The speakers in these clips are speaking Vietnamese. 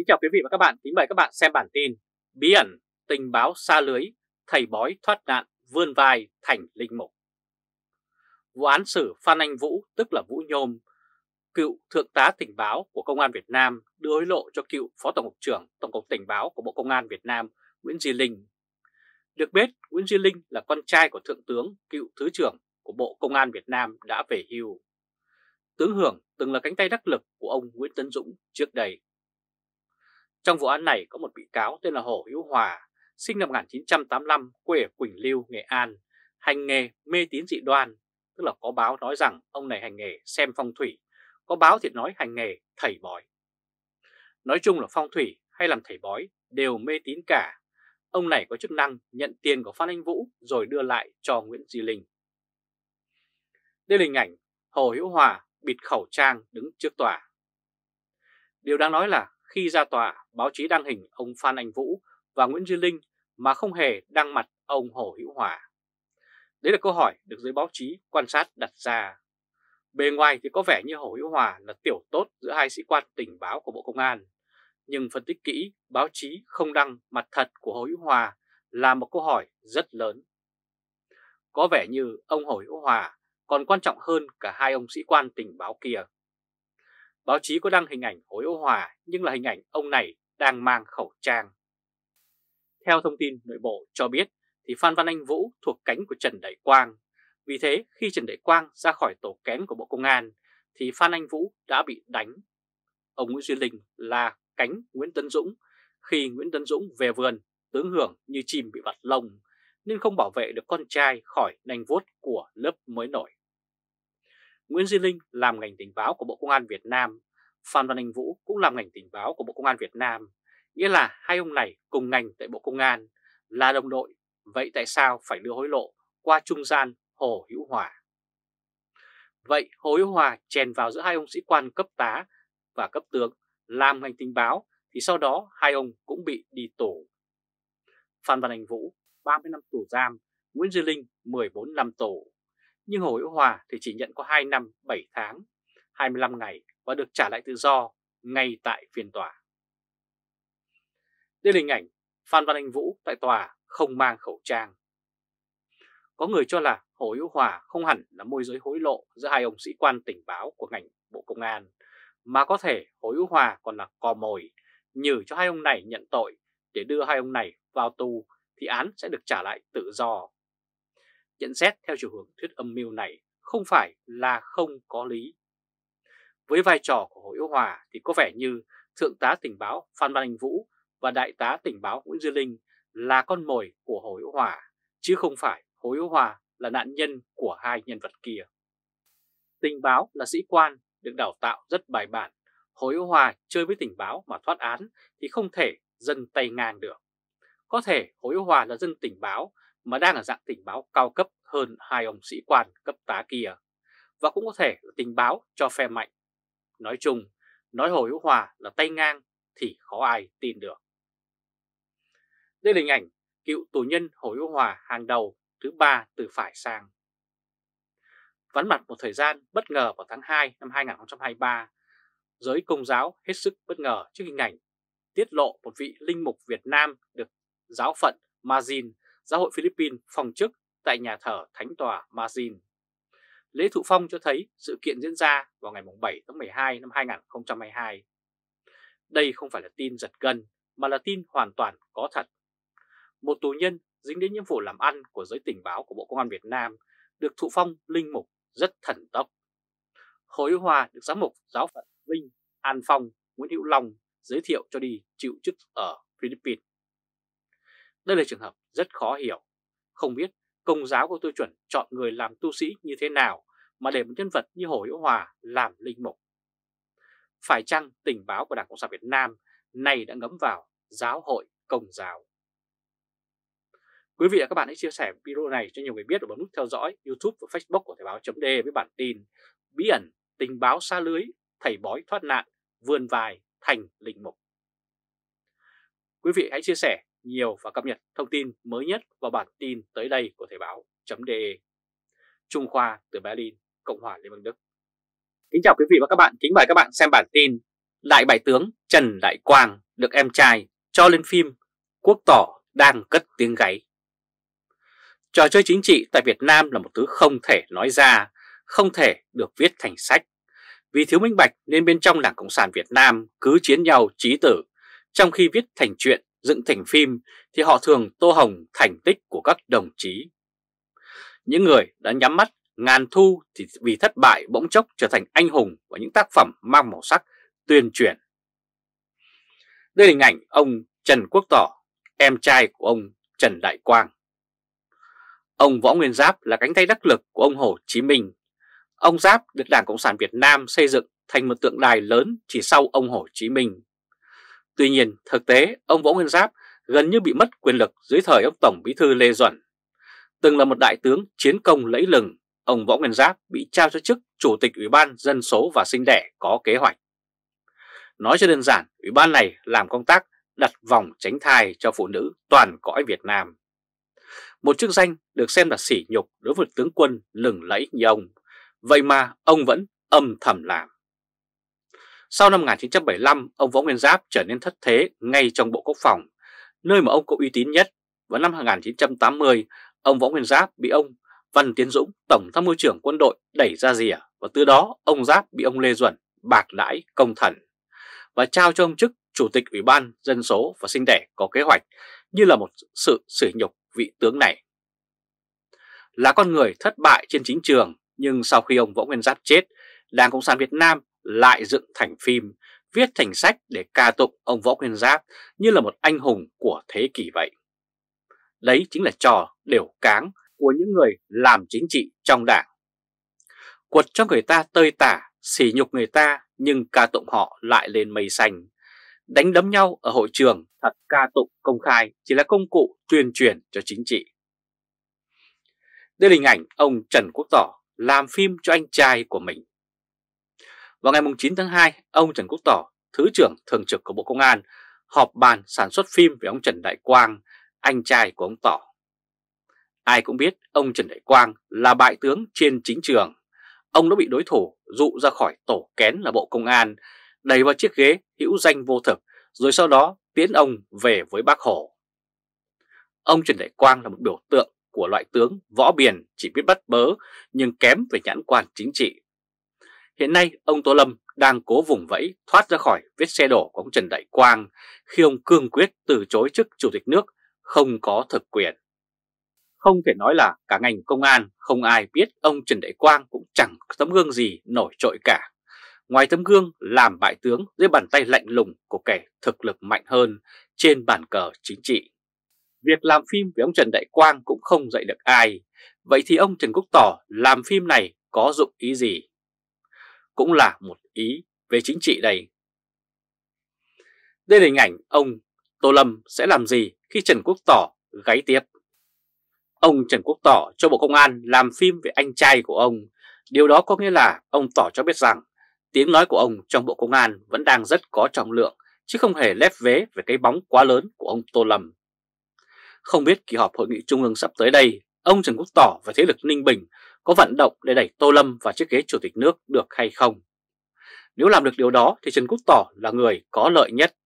Kính chào quý vị và các bạn, kính mời các bạn xem bản tin bí ẩn tình báo xa lưới, thầy bói thoát nạn vươn vai thành linh mục. Vụ án xử Phan Anh Vũ tức là Vũ Nhôm, cựu thượng tá tình báo của Công an Việt Nam đưa hối lộ cho cựu Phó Tổng cục trưởng Tổng cục Tình báo của Bộ Công an Việt Nam Nguyễn Duy Linh. Được biết, Nguyễn Duy Linh là con trai của Thượng tướng, cựu Thứ trưởng của Bộ Công an Việt Nam đã về hưu. Tướng Hưởng từng là cánh tay đắc lực của ông Nguyễn Tấn Dũng trước đây. Trong vụ án này có một bị cáo tên là Hồ Hữu Hòa, sinh năm 1985, quê ở Quỳnh Lưu, Nghệ An, hành nghề mê tín dị đoan, tức là có báo nói rằng ông này hành nghề xem phong thủy, có báo thì nói hành nghề thầy bói. Nói chung là phong thủy hay làm thầy bói đều mê tín cả. Ông này có chức năng nhận tiền của Phan Anh Vũ rồi đưa lại cho Nguyễn Duy Linh. Đây là hình ảnh Hồ Hữu Hòa bịt khẩu trang đứng trước tòa. Điều đáng nói là khi ra tòa, báo chí đăng hình ông Phan Anh Vũ và Nguyễn Duy Linh mà không hề đăng mặt ông Hồ Hữu Hòa. Đấy là câu hỏi được giới báo chí quan sát đặt ra. Bề ngoài thì có vẻ như Hồ Hữu Hòa là tiểu tốt giữa hai sĩ quan tình báo của Bộ Công an. Nhưng phân tích kỹ, báo chí không đăng mặt thật của Hồ Hữu Hòa là một câu hỏi rất lớn. Có vẻ như ông Hồ Hữu Hòa còn quan trọng hơn cả hai ông sĩ quan tình báo kia. Báo chí có đăng hình ảnh Hồ Hữu Hòa nhưng là hình ảnh ông này đang mang khẩu trang. Theo thông tin nội bộ cho biết thì Phan Văn Anh Vũ thuộc cánh của Trần Đại Quang. Vì thế khi Trần Đại Quang ra khỏi tổ kén của Bộ Công an thì Phan Anh Vũ đã bị đánh. Ông Nguyễn Duy Linh là cánh Nguyễn Tấn Dũng. Khi Nguyễn Tấn Dũng về vườn, tướng Hưởng như chim bị vặt lông nên không bảo vệ được con trai khỏi nanh vuốt của lớp mới nổi. Nguyễn Duy Linh làm ngành tình báo của Bộ Công an Việt Nam, Phan Văn Anh Vũ cũng làm ngành tình báo của Bộ Công an Việt Nam, nghĩa là hai ông này cùng ngành tại Bộ Công an, là đồng đội, vậy tại sao phải đưa hối lộ qua trung gian Hồ Hữu Hòa? Vậy Hồ Hữu Hòa chèn vào giữa hai ông sĩ quan cấp tá và cấp tướng làm ngành tình báo thì sau đó hai ông cũng bị đi tù. Phan Văn Anh Vũ 30 năm tù giam, Nguyễn Duy Linh 14 năm tù. Nhưng Hồ Hữu Hòa thì chỉ nhận có 2 năm 7 tháng, 25 ngày và được trả lại tự do ngay tại phiên tòa. Đây là hình ảnh Phan Văn Anh Vũ tại tòa không mang khẩu trang. Có người cho là Hồ Hữu Hòa không hẳn là môi giới hối lộ giữa hai ông sĩ quan tình báo của ngành Bộ Công an, mà có thể Hồ Hữu Hòa còn là cò mồi, nhử cho hai ông này nhận tội để đưa hai ông này vào tù thì án sẽ được trả lại tự do. Nhận xét theo chiều hướng thuyết âm mưu này không phải là không có lý. Với vai trò của Hồ Hữu Hòa thì có vẻ như Thượng tá tình báo Phan Văn Anh Vũ và Đại tá tình báo Nguyễn Duy Linh là con mồi của Hồ Hữu Hòa, chứ không phải Hồ Hữu Hòa là nạn nhân của hai nhân vật kia. Tình báo là sĩ quan được đào tạo rất bài bản, Hồ Hữu Hòa chơi với tình báo mà thoát án thì không thể dân tay ngang được. Có thể Hồ Hữu Hòa là dân tình báo mà đang ở dạng tình báo cao cấp hơn hai ông sĩ quan cấp tá kia, và cũng có thể là tình báo cho phe mạnh. Nói chung, nói Hồ Hữu Hòa là tay ngang thì khó ai tin được. Đây là hình ảnh cựu tù nhân Hồ Hữu Hòa hàng đầu thứ ba từ phải sang. Vắn mặt một thời gian bất ngờ vào tháng 2 năm 2023, giới Công giáo hết sức bất ngờ trước hình ảnh tiết lộ một vị linh mục Việt Nam được giáo phận Marín, Giáo hội Philippines phong chức tại nhà thờ Thánh tòa Marín. Lễ thụ phong cho thấy sự kiện diễn ra vào ngày 7 tháng 12 năm 2022. Đây không phải là tin giật gân mà là tin hoàn toàn có thật. Một tù nhân dính đến nhiệm vụ làm ăn của giới tình báo của Bộ Công an Việt Nam được thụ phong linh mục rất thần tốc. Hồ Hữu Hòa được giám mục giáo phận Vinh An phong Nguyễn Hữu Long giới thiệu cho đi chịu chức ở Philippines. Đây là trường hợp rất khó hiểu. Không biết Công giáo có tiêu chuẩn chọn người làm tu sĩ như thế nào mà để một nhân vật như Hồ Hữu Hòa làm linh mục. Phải chăng tình báo của Đảng Cộng sản Việt Nam này đã ngấm vào giáo hội Công giáo? Quý vị và các bạn hãy chia sẻ video này cho nhiều người biết và bấm nút theo dõi YouTube và Facebook của Thời Báo .de với bản tin bí ẩn tình báo xa lưới, thầy bói thoát nạn vươn vai thành linh mục. Quý vị hãy chia sẻ nhiều và cập nhật thông tin mới nhất vào bản tin tới đây của Thời Báo .de. Trung Khoa từ Berlin, Cộng hòa Liên bang Đức. Kính chào quý vị và các bạn, kính mời các bạn xem bản tin Đại bại tướng Trần Đại Quang được em trai cho lên phim Quốc Tỏ đang cất tiếng gáy. Trò chơi chính trị tại Việt Nam là một thứ không thể nói ra, không thể được viết thành sách. Vì thiếu minh bạch nên bên trong Đảng Cộng sản Việt Nam cứ chiến nhau chí tử, trong khi viết thành truyện, dựng thành phim thì họ thường tô hồng thành tích của các đồng chí. Những người đã nhắm mắt ngàn thu thì vì thất bại bỗng chốc trở thành anh hùng và những tác phẩm mang màu sắc tuyên truyền. Đây là hình ảnh ông Trần Quốc Tỏ, em trai của ông Trần Đại Quang. Ông Võ Nguyên Giáp là cánh tay đắc lực của ông Hồ Chí Minh. Ông Giáp được Đảng Cộng sản Việt Nam xây dựng thành một tượng đài lớn chỉ sau ông Hồ Chí Minh. Tuy nhiên, thực tế, ông Võ Nguyên Giáp gần như bị mất quyền lực dưới thời ông Tổng Bí thư Lê Duẩn. Từng là một đại tướng chiến công lẫy lừng, ông Võ Nguyên Giáp bị trao cho chức Chủ tịch Ủy ban Dân số và Sinh đẻ có kế hoạch. Nói cho đơn giản, ủy ban này làm công tác đặt vòng tránh thai cho phụ nữ toàn cõi Việt Nam. Một chức danh được xem là sỉ nhục đối với tướng quân lừng lẫy như ông, vậy mà ông vẫn âm thầm làm. Sau năm 1975, ông Võ Nguyên Giáp trở nên thất thế ngay trong Bộ Quốc phòng, nơi mà ông có uy tín nhất. Vào năm 1980, ông Võ Nguyên Giáp bị ông Văn Tiến Dũng, Tổng tham mưu trưởng quân đội, đẩy ra rìa, và từ đó ông Giáp bị ông Lê Duẩn bạc đãi công thần và trao cho ông chức Chủ tịch Ủy ban Dân số và Sinh đẻ có kế hoạch như là một sự sỉ nhục vị tướng này. Là con người thất bại trên chính trường, nhưng sau khi ông Võ Nguyên Giáp chết, Đảng Cộng sản Việt Nam lại dựng thành phim, viết thành sách để ca tụng ông Võ Nguyên Giáp như là một anh hùng của thế kỷ vậy. Đấy chính là trò đều cáng của những người làm chính trị trong đảng. Quật cho người ta tơi tả, sỉ nhục người ta nhưng ca tụng họ lại lên mây xanh. Đánh đấm nhau ở hội trường, thật ca tụng công khai chỉ là công cụ tuyên truyền cho chính trị. Đây là hình ảnh ông Trần Quốc Tỏ làm phim cho anh trai của mình. Vào ngày 9 tháng 2, ông Trần Quốc Tỏ, Thứ trưởng Thường trực của Bộ Công an, họp bàn sản xuất phim về ông Trần Đại Quang, anh trai của ông Tỏ. Ai cũng biết ông Trần Đại Quang là bại tướng trên chính trường. Ông đã bị đối thủ dụ ra khỏi tổ kén là Bộ Công an, đẩy vào chiếc ghế hữu danh vô thực, rồi sau đó tiễn ông về với Bác Hồ. Ông Trần Đại Quang là một biểu tượng của loại tướng võ biền chỉ biết bắt bớ nhưng kém về nhãn quan chính trị. Hiện nay, ông Tô Lâm đang cố vùng vẫy thoát ra khỏi vết xe đổ của ông Trần Đại Quang khi ông cương quyết từ chối chức Chủ tịch nước không có thực quyền. Không thể nói là cả ngành công an không ai biết ông Trần Đại Quang cũng chẳng có tấm gương gì nổi trội cả. Ngoài tấm gương làm bại tướng dưới bàn tay lạnh lùng của kẻ thực lực mạnh hơn trên bàn cờ chính trị. Việc làm phim với ông Trần Đại Quang cũng không dạy được ai. Vậy thì ông Trần Quốc Tỏ làm phim này có dụng ý gì? Cũng là một ý về chính trị đây. Đây là hình ảnh ông Tô Lâm sẽ làm gì khi Trần Quốc Tỏ gáy tiếp. Ông Trần Quốc Tỏ cho Bộ Công an làm phim về anh trai của ông. Điều đó có nghĩa là ông Tỏ cho biết rằng tiếng nói của ông trong Bộ Công an vẫn đang rất có trọng lượng, chứ không hề lép vế về cái bóng quá lớn của ông Tô Lâm. Không biết kỳ họp Hội nghị Trung ương sắp tới đây, ông Trần Quốc Tỏ và thế lực Ninh Bình có vận động để đẩy Tô Lâm vào chiếc ghế Chủ tịch nước được hay không? Nếu làm được điều đó thì Trần Quốc Tỏ là người có lợi nhất.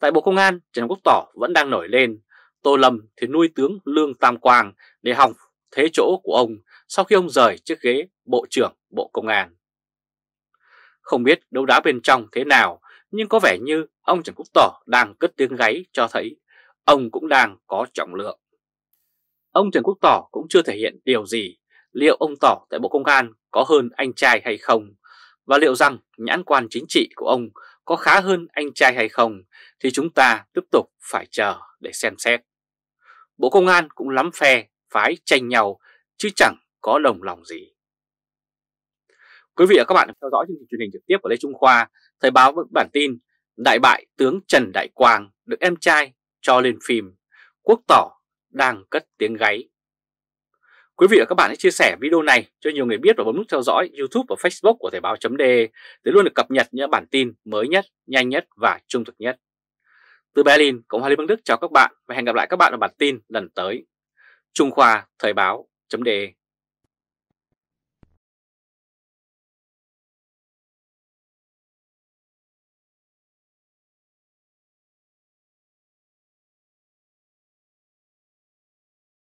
Tại Bộ Công an, Trần Quốc Tỏ vẫn đang nổi lên. Tô Lâm thì nuôi tướng Lương Tam Quang để hòng thế chỗ của ông sau khi ông rời chiếc ghế Bộ trưởng Bộ Công an. Không biết đấu đá bên trong thế nào, nhưng có vẻ như ông Trần Quốc Tỏ đang cất tiếng gáy cho thấy ông cũng đang có trọng lượng. Ông Trần Quốc Tỏ cũng chưa thể hiện điều gì, liệu ông Tỏ tại Bộ Công an có hơn anh trai hay không, và liệu rằng nhãn quan chính trị của ông có khá hơn anh trai hay không thì chúng ta tiếp tục phải chờ để xem xét. Bộ Công an cũng lắm phe phái tranh nhau chứ chẳng có đồng lòng gì. Quý vị và các bạn theo dõi chương trình truyền hình trực tiếp của Lê Trung Khoa, Thời báo với bản tin Đại bại tướng Trần Đại Quang được em trai cho lên phim, Quốc Tỏ đang cất tiếng gáy. Quý vị và các bạn hãy chia sẻ video này cho nhiều người biết và bấm nút theo dõi YouTube và Facebook của Thời báo .de để luôn được cập nhật những bản tin mới nhất, nhanh nhất và trung thực nhất. Từ Berlin, Cộng hòa Liên bang Đức chào các bạn và hẹn gặp lại các bạn ở bản tin lần tới. Trung Khoa, Thời báo .de.